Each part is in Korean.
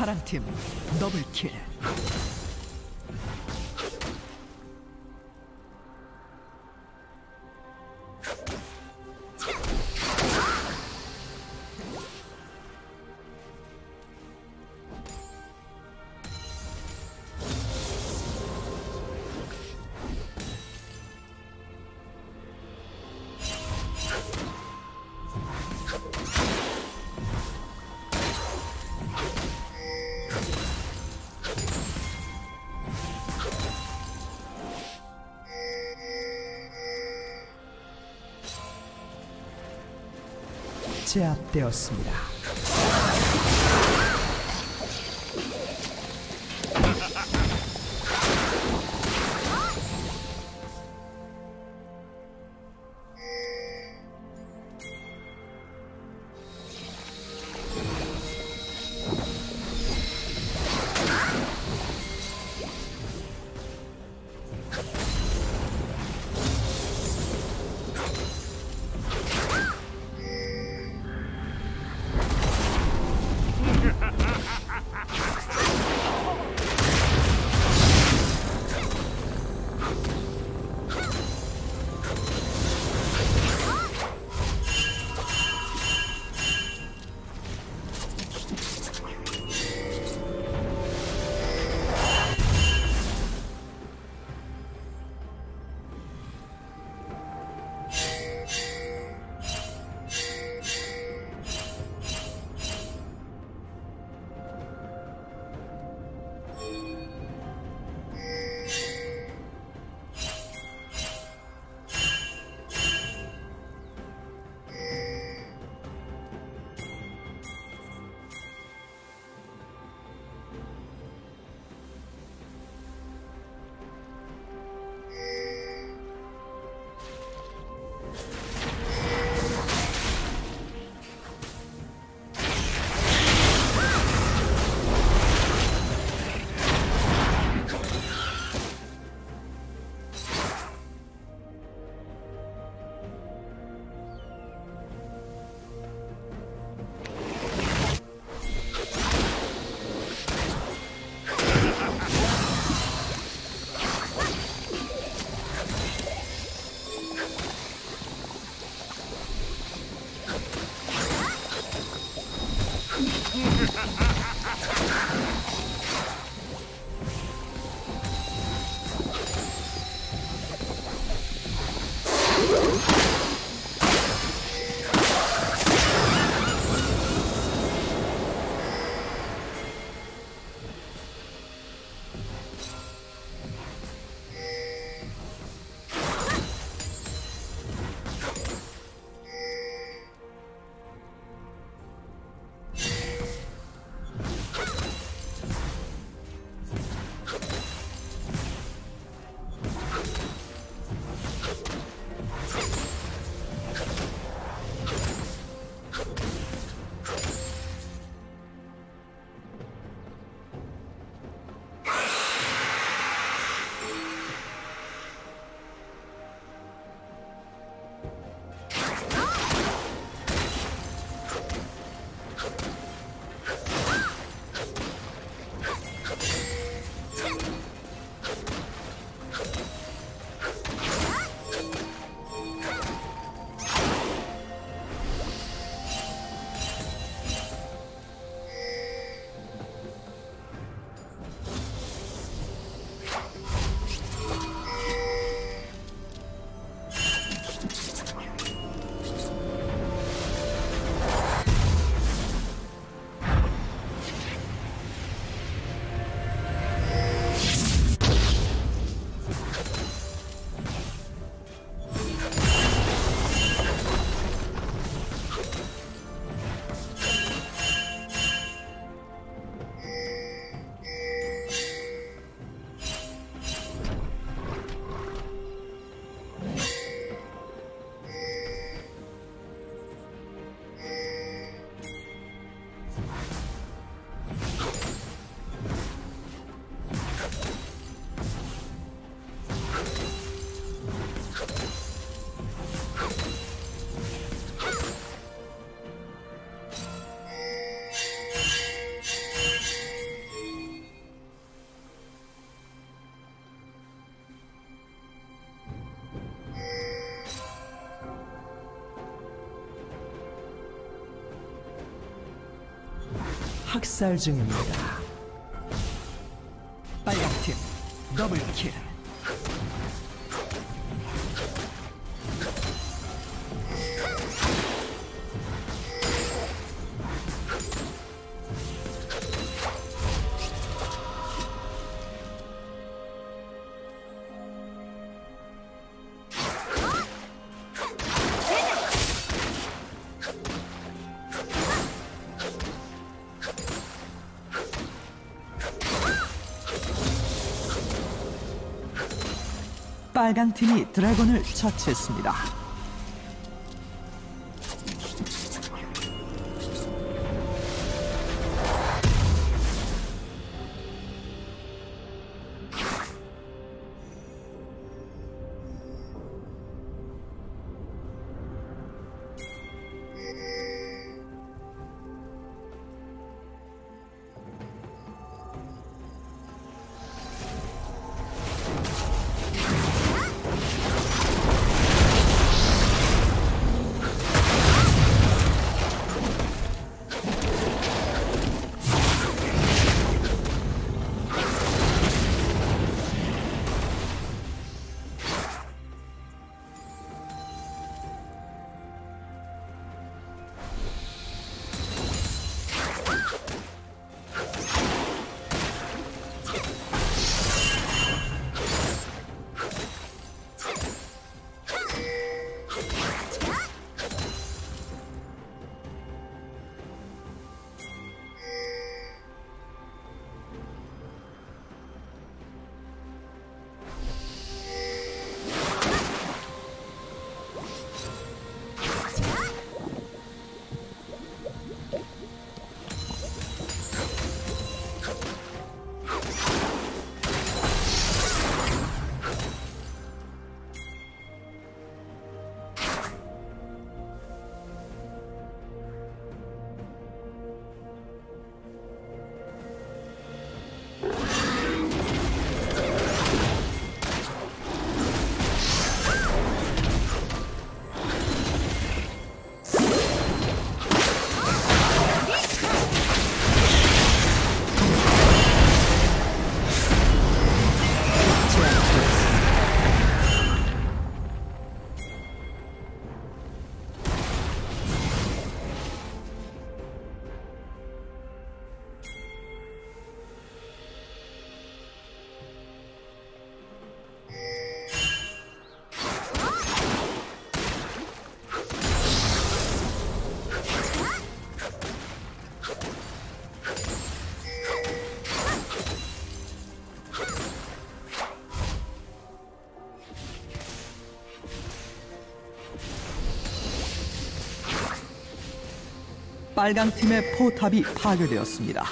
파랑팀 더블킬. 제압되었습니다. 학살 중입니다. 빨강팀 더블킬. 빨강팀이 드래곤을 처치했습니다. 빨강팀의 포탑이 파괴되었습니다.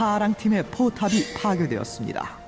파랑팀의 포탑이 파괴되었습니다.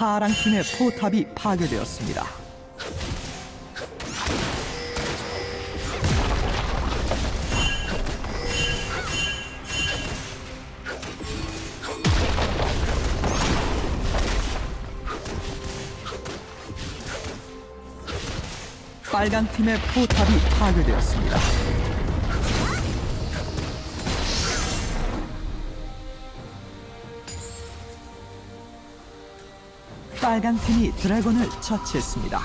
파랑 팀의 포탑이 파괴되었습니다. 빨간 팀의 포탑이 파괴되었습니다. 빨간 팀이 드래곤을 처치했습니다.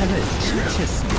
함장을 실패했습니다.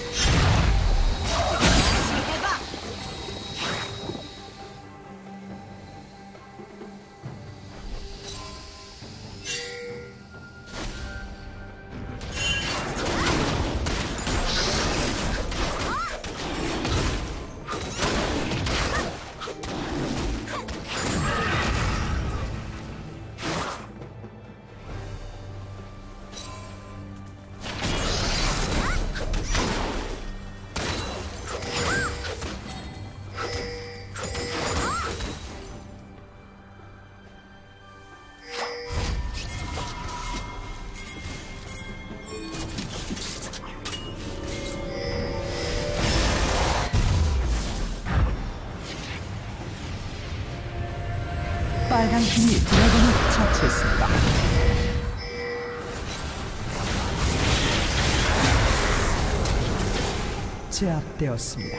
빨간 팀이 드래곤을 처치했습니다. 제압되었습니다.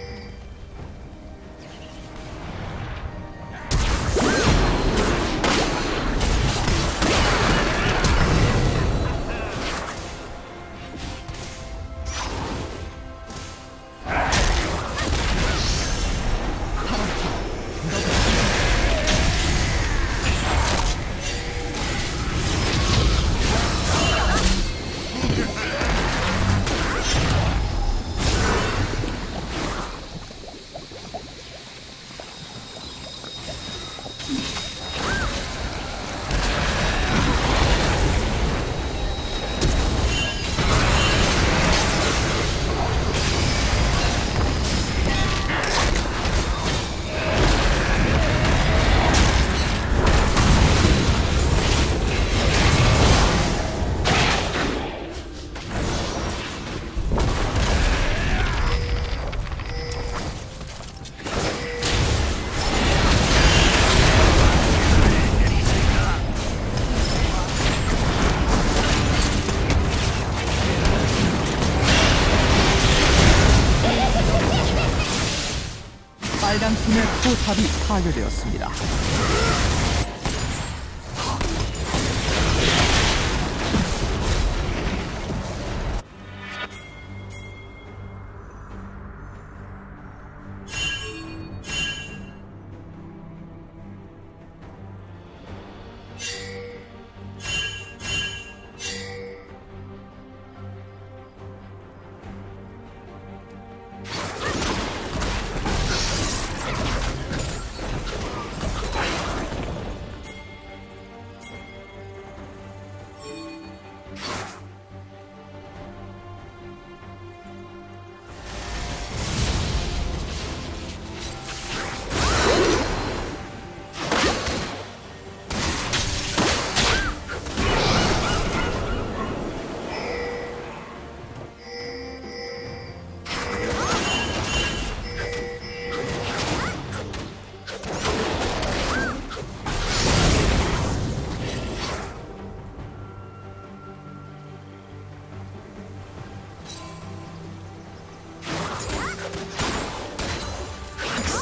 빨간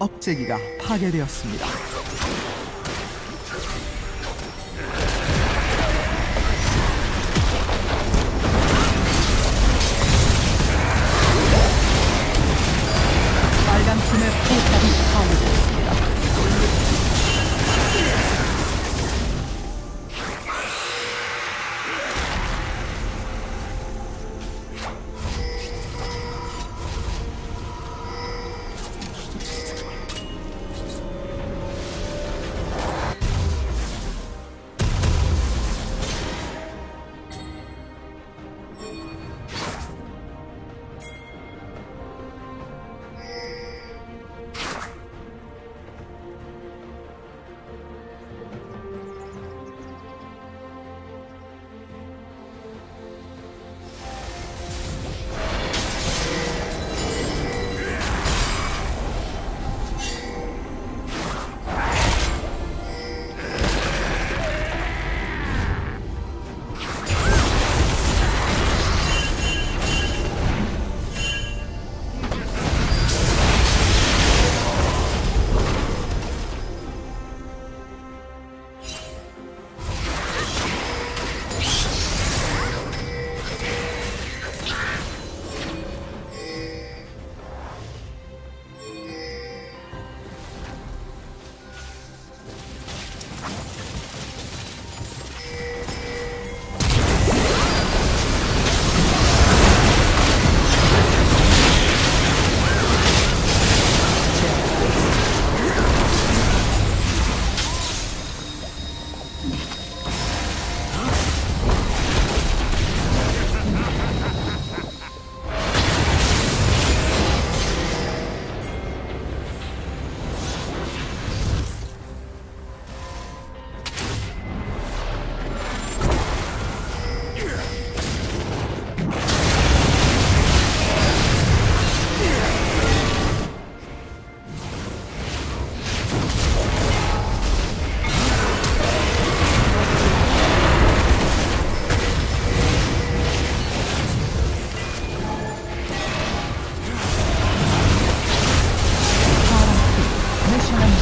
억제기가 파괴되었습니다. 빨간 팀의 포탑이 파괴되었습니다.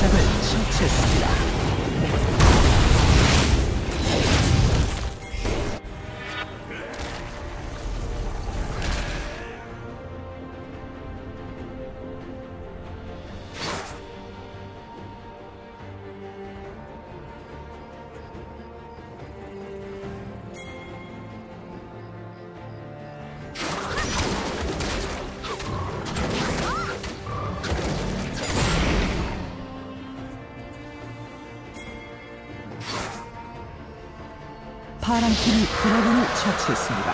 도시락을 침투했습니다. 파랑팀이 드래곤을 처치했습니다.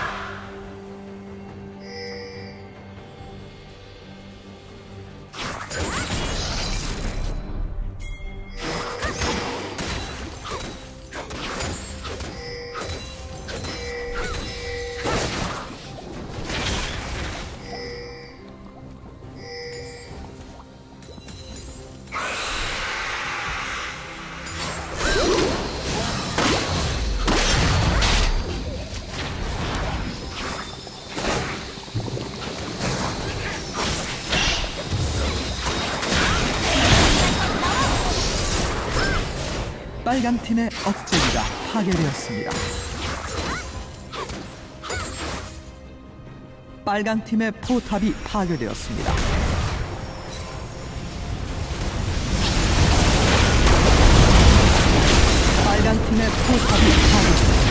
빨강팀의 억제기가 파괴되었습니다. 빨강팀의 포탑이 파괴되었습니다. 빨강팀의 포탑이 파괴되었습니다.